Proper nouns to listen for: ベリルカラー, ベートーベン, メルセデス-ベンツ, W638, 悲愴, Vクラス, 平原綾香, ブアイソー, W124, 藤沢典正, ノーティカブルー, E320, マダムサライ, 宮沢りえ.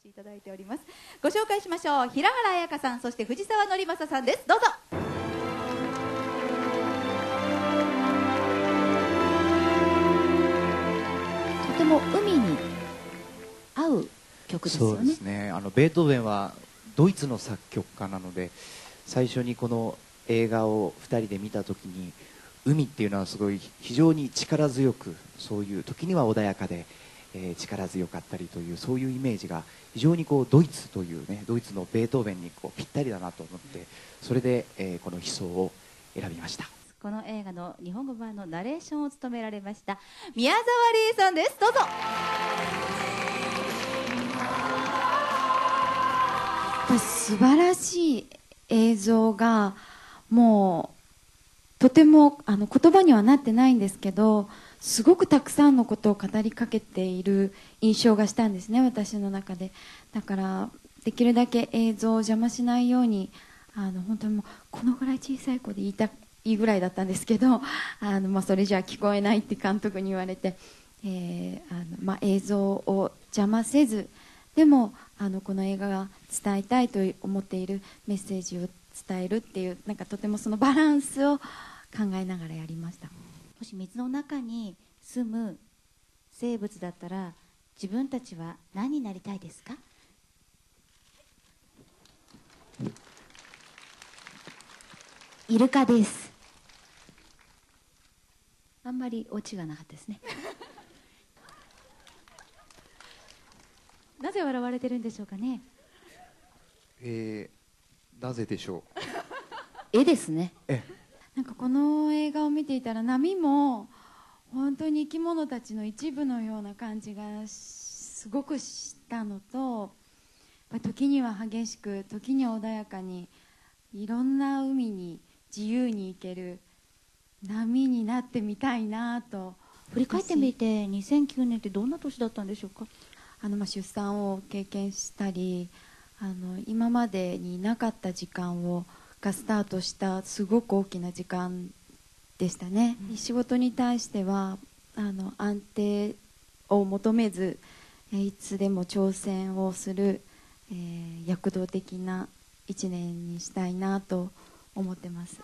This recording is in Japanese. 越しいただいております。ご紹介しましょう。平原綾香さん、そして藤沢典正さんです。どうぞ。とても海に合う曲ですよね。そうですね。ベートーベンはドイツの作曲家なので、最初にこの映画を2人で見た時に、海っていうのはすごい非常に力強く、そういう時には穏やかで、力強かったりという、そういうイメージが非常にこうドイツというね、ドイツのベートーベンにこうぴったりだなと思って、それで、この「悲愴」を選びました。この映画の日本語版のナレーションを務められました宮沢りえさんです。どうぞ。素晴らしい映像が、もうとても言葉にはなってないんですけど、すごくたくさんのことを語りかけている印象がしたんですね、私の中で。だからできるだけ映像を邪魔しないように、本当にもうこのぐらい小さい子で言いぐらいだったんですけど、それじゃ聞こえないって監督に言われて、映像を邪魔せず、でもこの映画が伝えたいと思っているメッセージを伝えるっていう、なんかとてもそのバランスを考えながらやりました。もし水の中に住む生物だったら、自分たちは何になりたいですか？イルカです。あんまりオチがなかったですね。なぜ笑われてるんでしょうかね。なぜでしょう。絵ですね。なんかこの映画を見ていたら、波も本当に生き物たちの一部のような感じがすごくしたのと、時には激しく、時には穏やかに、いろんな海に自由に行ける波になってみたいなと。振り返ってみて、2009年ってどんな年だったんでしょうか？出産を経験したり、今までになかった時間がスタートした、すごく大きな時間でしたね。仕事に対しては安定を求めず、いつでも挑戦をする、躍動的な1年にしたいなと思ってます。